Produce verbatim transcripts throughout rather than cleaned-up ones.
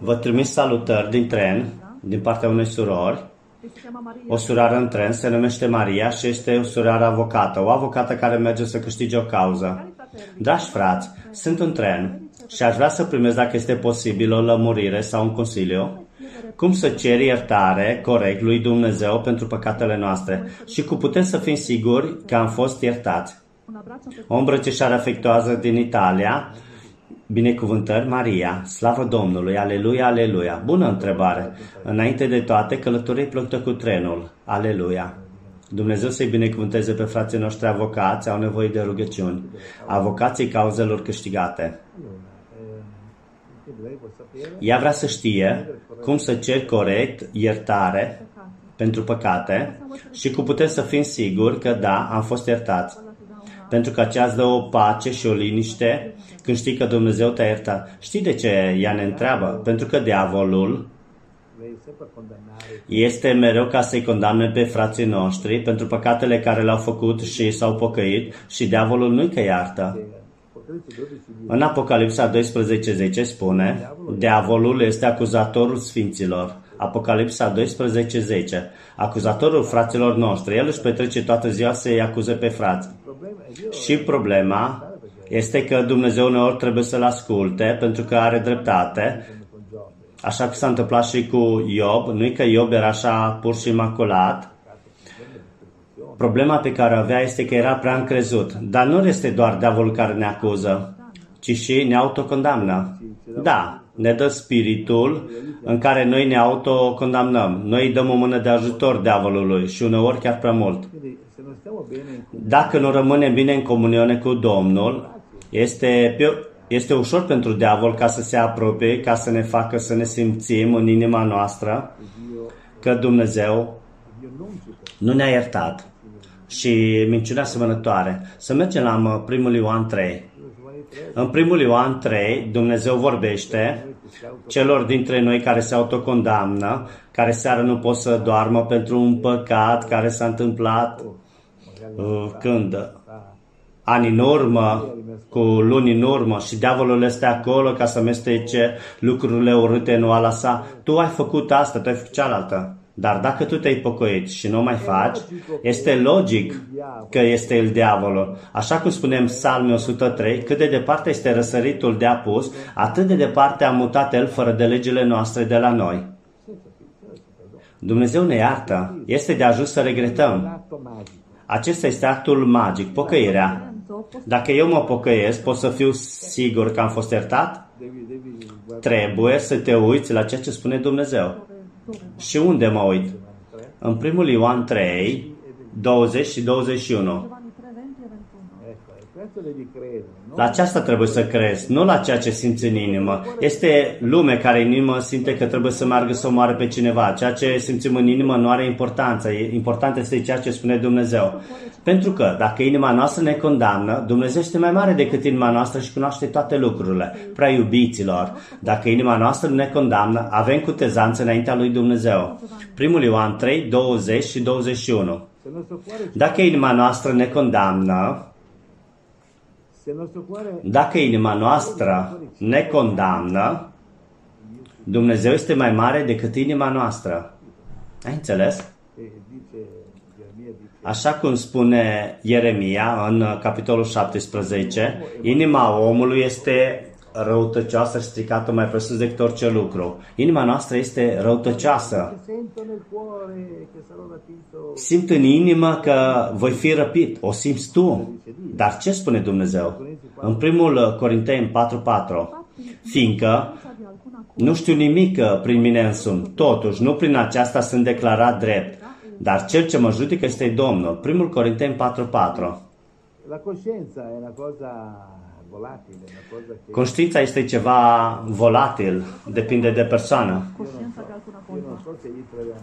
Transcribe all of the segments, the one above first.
Vă trimis salutări din tren, din partea unei surori. O surară în tren, se numește Maria și este o surară avocată, o avocată care merge să câștige o cauză. Dragi frați, sunt în tren și aș vrea să primesc, dacă este posibil, o lămurire sau un consiliu. Cum să ceri iertare corect lui Dumnezeu pentru păcatele noastre și cum putem să fim siguri că am fost iertați. O îmbrățișare afectuoasă din Italia. Binecuvântări, Maria, slavă Domnului, aleluia, aleluia. Bună întrebare! Înainte de toate, călătorie plăcută cu trenul, aleluia. Dumnezeu să-i binecuvânteze pe frații noștri avocați, au nevoie de rugăciuni. Avocații cauzelor câștigate. Ea vrea să știe cum să ceri corect iertare pentru păcate și cum putem să fim siguri că da, am fost iertați. Pentru că aceea îți dă o pace și o liniște când știi că Dumnezeu te-a iertat. Știi de ce ea ne întreabă? Pentru că diavolul este mereu ca să-i condamne pe frații noștri pentru păcatele care le-au făcut și s-au pocăit și diavolul nu-i că iartă. În Apocalipsa doisprezece zece spune, diavolul este acuzatorul sfinților. Apocalipsa doisprezece zece, acuzatorul fraților noștri, el își petrece toată ziua să-i acuze pe frați. Și problema este că Dumnezeu uneori trebuie să-l asculte pentru că are dreptate. Așa că s-a întâmplat și cu Iob. Nu-i că Iob era așa pur și imaculat. Problema pe care o avea este că era prea încrezut. Dar nu este doar diavolul care ne acuză, ci și ne autocondamnă. Da, ne dă spiritul în care noi ne autocondamnăm. Noi îi dăm o mână de ajutor diavolului și uneori chiar prea mult. Dacă nu rămânem bine în comuniune cu Domnul, este, este ușor pentru diavol ca să se apropie, ca să ne facă să ne simțim în inima noastră că Dumnezeu nu ne-a iertat. Și minciunea asemănătoare. Să mergem la primul Ioan trei. În primul Ioan trei, Dumnezeu vorbește celor dintre noi care se autocondamnă, care seara nu pot să doarmă pentru un păcat care s-a întâmplat când ani în urmă, cu luni în urmă, și diavolul este acolo ca să mestece lucrurile urâte în oala sa. Tu ai făcut asta, tu ai făcut cealaltă. Dar dacă tu te-ai pocăit și nu mai faci, este logic că este el diavolul. Așa cum spunem Psalmul o sută trei, cât de departe este răsăritul de apus, atât de departe a mutat el fără de legile noastre de la noi. Dumnezeu ne iartă. Este de ajuns să regretăm. Acesta este actul magic, pocăirea. Dacă eu mă pocăiesc, pot să fiu sigur că am fost iertat? Trebuie să te uiți la ceea ce spune Dumnezeu. Și unde mă uit? În primul Ioan trei, douăzeci și douăzeci și unu. La aceasta trebuie să crezi, nu la ceea ce simți în inimă. Este lume care în inimă simte că trebuie să meargă să omoare pe cineva. Ceea ce simțim în inimă nu are importanță. Important este ceea ce spune Dumnezeu. Pentru că dacă inima noastră ne condamnă, Dumnezeu este mai mare decât inima noastră și cunoaște toate lucrurile. Prea iubiților, dacă inima noastră ne condamnă, avem cutezanță înaintea lui Dumnezeu. Primul Ioan trei, douăzeci și douăzeci și unu. Dacă inima noastră ne condamnă, Dacă inima noastră ne condamnă, Dumnezeu este mai mare decât inima noastră. Ai înțeles? Așa cum spune Ieremia în capitolul șaptesprezece, inima omului este răutăcioasă și stricată mai presus decât orice lucru. Inima noastră este răutăcioasă. Simt în inimă că voi fi răpit. O simți tu. Dar ce spune Dumnezeu? În primul Corinteni patru patru. Fiindcă nu știu nimic prin mine însumi. Totuși, nu prin aceasta sunt declarat drept. Dar cel ce mă judecă este Domnul. Primul Corinteni patru patru. La conștiința e una cosa... Conștiința este ceva volatil, depinde de persoană.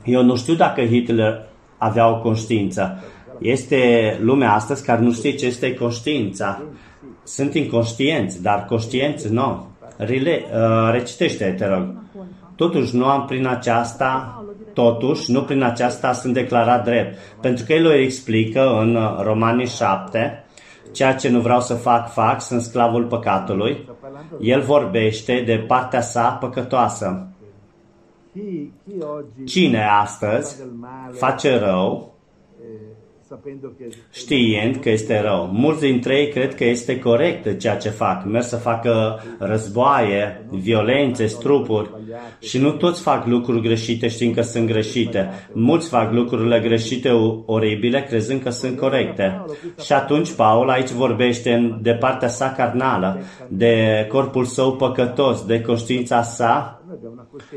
Eu nu știu dacă Hitler avea o conștiință. Este lumea astăzi care nu știe ce este conștiința. Sunt inconștienți, dar conștienți nu. Rile, uh, recitește, te rog. Totuși nu am prin aceasta... Totuși, nu prin aceasta sunt declarat drept. Pentru că el o explică în Romanii șapte Ceea ce nu vreau să fac, fac, sunt sclavul păcatului. El vorbește de partea sa păcătoasă. Cine astăzi face rău, știind că este rău? Mulți dintre ei cred că este corect ceea ce fac. Merg să facă războaie, violențe, strupuri. Și nu toți fac lucruri greșite știind că sunt greșite. Mulți fac lucrurile greșite, oribile, crezând că sunt corecte. Și atunci Paul aici vorbește de partea sa carnală, de corpul său păcătos, de conștiința sa.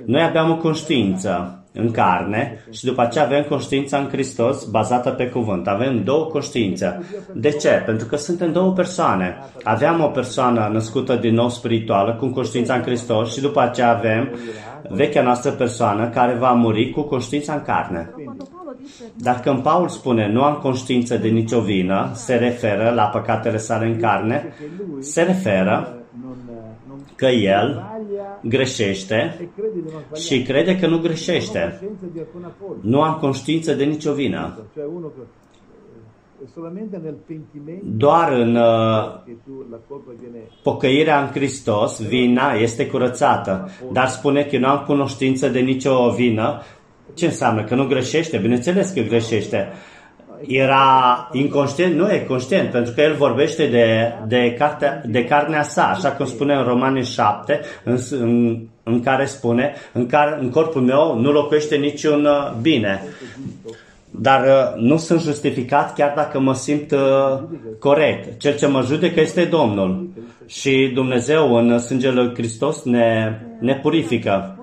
Noi avem o conștiință în carne și după aceea avem conștiința în Hristos bazată pe cuvânt. Avem două conștiințe. De ce? Pentru că suntem două persoane. Aveam o persoană născută din nou spirituală cu conștiința în Hristos și după aceea avem vechea noastră persoană care va muri cu conștiința în carne. Dar când Paul spune nu am conștiință de nicio vină, se referă la păcatele sale în carne, se referă că el greșește și crede că nu greșește. Nu am conștiință de nicio vină. Doar în pocăirea în Hristos, vina este curățată. Dar spune că nu am cunoștință de nicio vină. Ce înseamnă? Că nu greșește? Bineînțeles că greșește. Era inconștient? Nu e conștient, pentru că el vorbește de, de, cartea, de carnea sa, așa cum spune în Romani șapte, în, în, în care spune, în, care, în corpul meu nu locuiește niciun bine. Dar nu sunt justificat chiar dacă mă simt corect. Cel ce mă judecă este Domnul. Și Dumnezeu în sângele lui Hristos ne, ne purifică.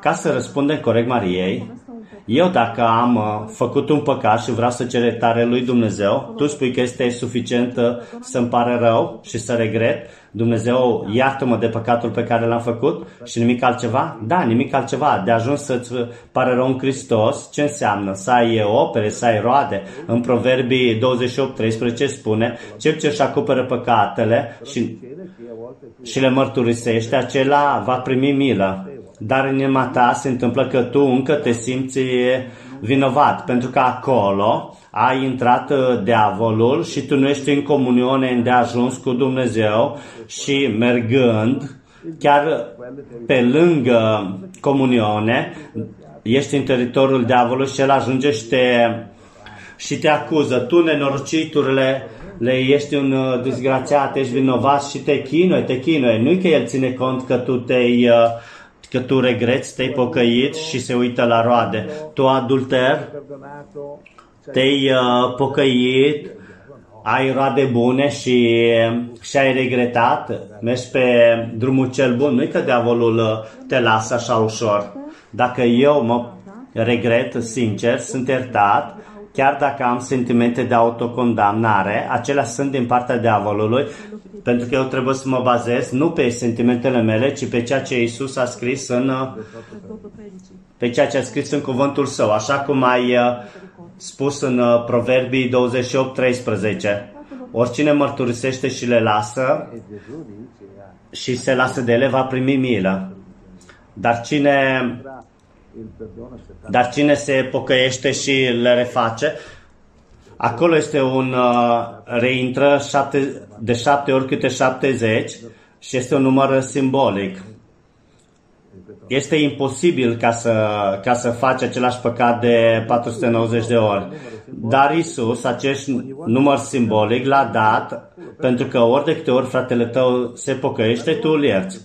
Ca să răspundem corect Mariei, eu dacă am făcut un păcat și vreau să cer iertare lui Dumnezeu, tu spui că este suficient să-mi pare rău și să regret, Dumnezeu iartă-mă de păcatul pe care l-am făcut și nimic altceva? Da, nimic altceva. De ajuns să-ți pare rău în Hristos, ce înseamnă? Să ai opere, să ai roade. În Proverbii douăzeci și opt, treisprezece spune, cel ce își acoperă păcatele și, și le mărturisește, acela va primi milă. Dar în inima ta se întâmplă că tu încă te simți vinovat, pentru că acolo a intrat diavolul și tu nu ești în comuniune îndeajuns cu Dumnezeu și mergând chiar pe lângă comuniune, ești în teritoriul diavolului și el ajunge și te, și te acuză. Tu nenorociturile le ești un disgrațiat, ești vinovat și te chinuie, te chinuie. Nu-i că el ține cont că tu te-ai... că tu regreți, te-ai pocăit și se uită la roade. Tu, adulter, te-ai uh, pocăit, ai roade bune și, și ai regretat, mergi pe drumul cel bun. Nu-i că diavolul te lasă așa ușor. Dacă eu mă regret sincer, sunt iertat, chiar dacă am sentimente de autocondamnare, acelea sunt din partea diavolului, pentru că eu trebuie să mă bazez nu pe sentimentele mele, ci pe ceea ce Iisus a scris în, pe ceea ce a scris în cuvântul său, așa cum ai spus în Proverbii douăzeci și opt, treisprezece. Oricine mărturisește și le lasă și se lasă de ele, va primi milă. Dar cine... Dar cine se pocăiește și le reface, acolo este un uh, reintră șapte, de șapte ori câte șaptezeci și este un număr simbolic. Este imposibil ca să, ca să faci același păcat de patru sute nouăzeci de ori. Dar Iisus, acest număr simbolic, l-a dat pentru că ori de câte ori fratele tău se pocăiește, tu îl ierți.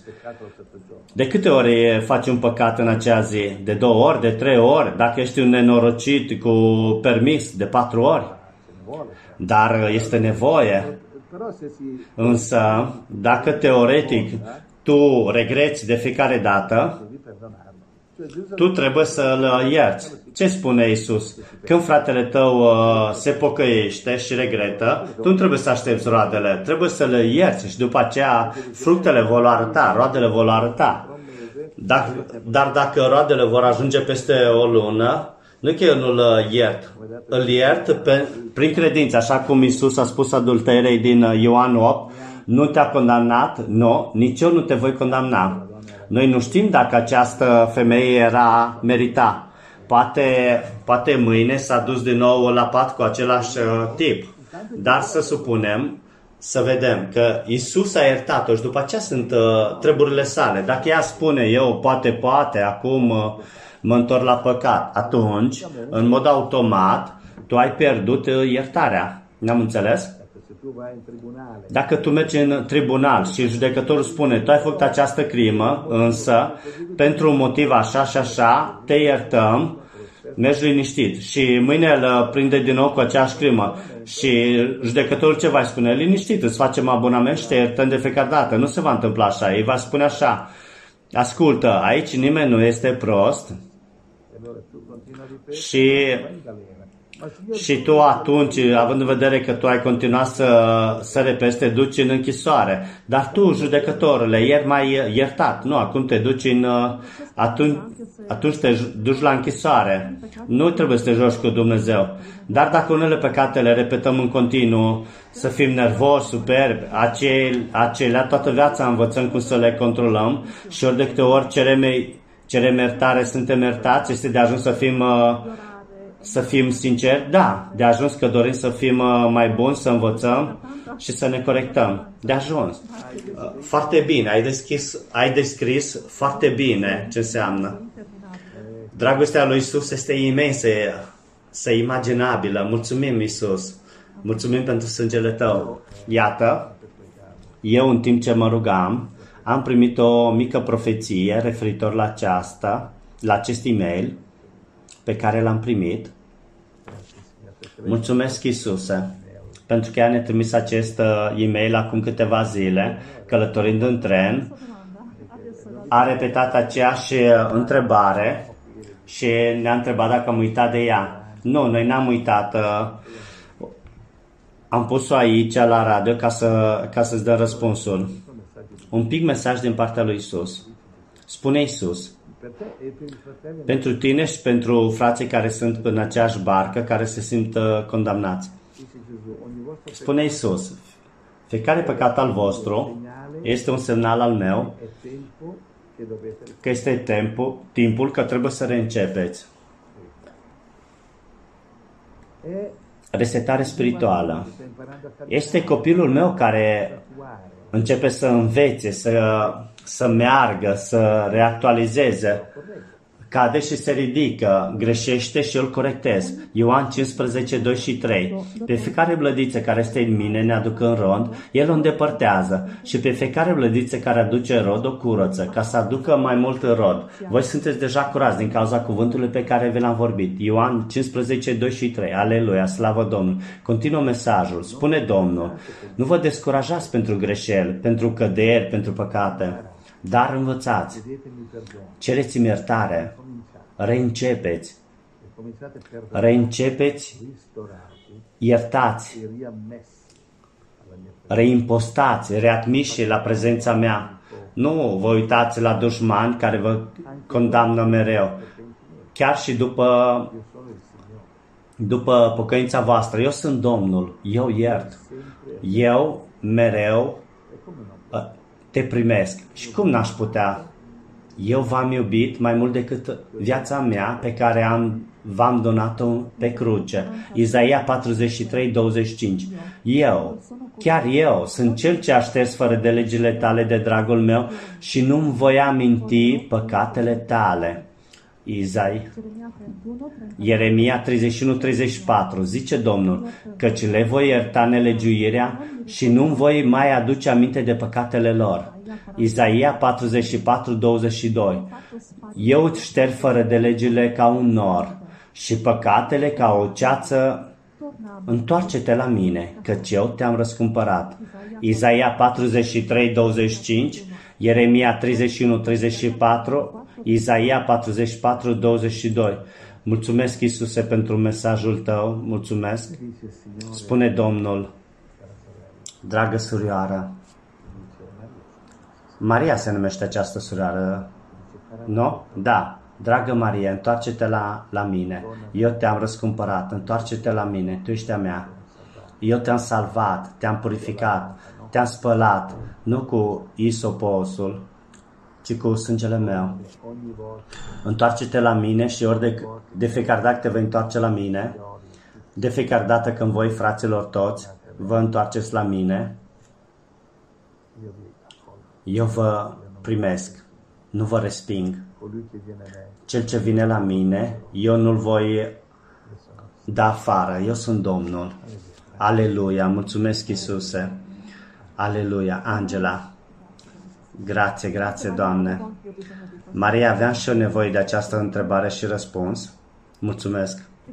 De câte ori faci un păcat în acea zi? De două ori? De trei ori? Dacă ești un nenorocit cu permis? De patru ori? Dar este nevoie. Însă, dacă teoretic tu regreți de fiecare dată, tu trebuie să-l ierți. Ce spune Iisus? Când fratele tău uh, se pocăiește și regretă, tu nu trebuie să aștepți roadele, trebuie să le ierți și după aceea fructele vor arăta, roadele vor arăta. Dacă, dar dacă roadele vor ajunge peste o lună, nu că eu nu-l iert, îl iert pe, prin credință, așa cum Iisus a spus adulterei din Ioan opt, nu te-a condamnat? Nu, nici eu nu te voi condamna. Noi nu știm dacă această femeie era merita. Poate, poate mâine s-a dus din nou la pat cu același tip. Dar să supunem să vedem că Iisus a iertat-o și după aceea sunt uh, treburile sale. Dacă ea spune, eu poate, poate, acum uh, mă întorc la păcat, atunci, în mod automat, tu ai pierdut uh, iertarea. Ne-am înțeles? Dacă tu mergi în tribunal și judecătorul spune, tu ai făcut această crimă, însă, pentru un motiv așa și așa, te iertăm, mergi liniștit și mâine îl prinde din nou cu aceeași crimă și judecătorul ce va spune? Liniștit, îți facem abonament și te iertăm de fiecare dată. Nu se va întâmpla așa. Ei va spune așa, ascultă, aici nimeni nu este prost și, și tu atunci, având în vedere că tu ai continuat să, să repezi, te duci în închisoare. Dar tu, judecătorule, ieri m-ai iertat. Nu, acum te duci în... Atunci, atunci te duci la închisoare. Nu trebuie să te joci cu Dumnezeu. Dar dacă unele păcate le repetăm în continuu, să fim nervoși, superbi, acele, acelea, toată viața învățăm cum să le controlăm și ori de câte ori cerem, cerem iertare, suntem iertați, este de ajuns să fim, să fim sinceri? Da, de ajuns că dorim să fim mai buni, să învățăm și să ne corectăm. De ajuns. Foarte bine, ai deschis, ai descris foarte bine ce înseamnă. Dragostea lui Iisus este imensă, este imaginabilă. Mulțumim, Iisus. Mulțumim pentru sângele Tău. Iată, eu în timp ce mă rugam, am primit o mică profeție referitor la aceasta, la acest e-mail pe care l-am primit. Mulțumesc, Iisuse, pentru că ea ne-a trimis acest e-mail acum câteva zile, călătorind în tren. A repetat aceeași întrebare și ne-a întrebat dacă am uitat de ea. Nu, noi n-am uitat. Am pus-o aici la radio ca, să, ca să-ți dă răspunsul. Un pic mesaj din partea lui Iisus. Spune Iisus, pentru tine și pentru frații care sunt în aceeași barcă, care se simt condamnați. Spune Iisus, fiecare păcat al vostru este un semnal al meu că este timpul, timpul că trebuie să reîncepeți. Resetare spirituală. Este copilul meu care începe să învețe, să, să meargă, să reactualizeze. Cade și se ridică, greșește și îl corectez. Ioan cincisprezece, doi și trei. Pe fiecare blădiță care este în mine, ne aduc în rod, el o îndepărtează. Și pe fiecare blădiță care aduce rod, o curăță, ca să aducă mai mult în rod. Voi sunteți deja curați din cauza cuvântului pe care vi l-am vorbit. Ioan cincisprezece, doi și trei. Aleluia, slavă Domnului. Continuă mesajul. Spune Domnul, nu vă descurajați pentru greșeli, pentru căderi, pentru păcate. Dar învățați, cereți-mi iertare, reîncepeți, reîncepeți, iertați, reimpostați, readmiși la prezența mea. Nu vă uitați la dușmani care vă condamnă mereu, chiar și după, după pocăința voastră. Eu sunt Domnul, eu iert, eu mereu te primesc. Și cum n-aș putea? Eu v-am iubit mai mult decât viața mea pe care am, v-am donat-o pe cruce. Isaia patruzeci și trei, douăzeci și cinci. Eu, chiar eu, sunt cel ce a șters fără de legile tale de dragul meu și nu-mi voi aminti păcatele tale. Isaia, Ieremia treizeci și unu, treizeci și patru, zice Domnul, căci le voi ierta nelegiuirea și nu voi mai aduce aminte de păcatele lor. Isaia patruzeci și patru, douăzeci și doi, eu îți șterg fără de legile ca un nor și păcatele ca o ceață, întoarce-te la mine, căci eu te-am răscumpărat. Isaia patruzeci și trei, douăzeci și cinci, Ieremia treizeci și unu, treizeci și patru, Isaia patruzeci și patru, douăzeci și doi. Mulțumesc, Iisuse, pentru mesajul Tău. Mulțumesc. Spune Domnul, dragă surioară, Maria se numește această surioară, nu? Da. Dragă Maria, întoarce-te la, la mine. Eu te-am răscumpărat. Întoarce-te la mine. Tu ești a mea. Eu te-am salvat, te-am purificat, te-am spălat. Nu cu isoposul, ci cu sângele meu. Întoarce-te la mine și ori de, de fiecare dată te vei întoarce la mine, de fiecare dată când voi, fraților toți, vă întoarceți la mine, Eu vă primesc, nu vă resping. Cel ce vine la mine, eu nu-l voi da afară. Eu sunt Domnul. Aleluia! Mulțumesc, Iisuse! Aleluia! Angela! Grație, grație, Doamne! Maria, aveam și eu nevoie de această întrebare și răspuns. Mulțumesc!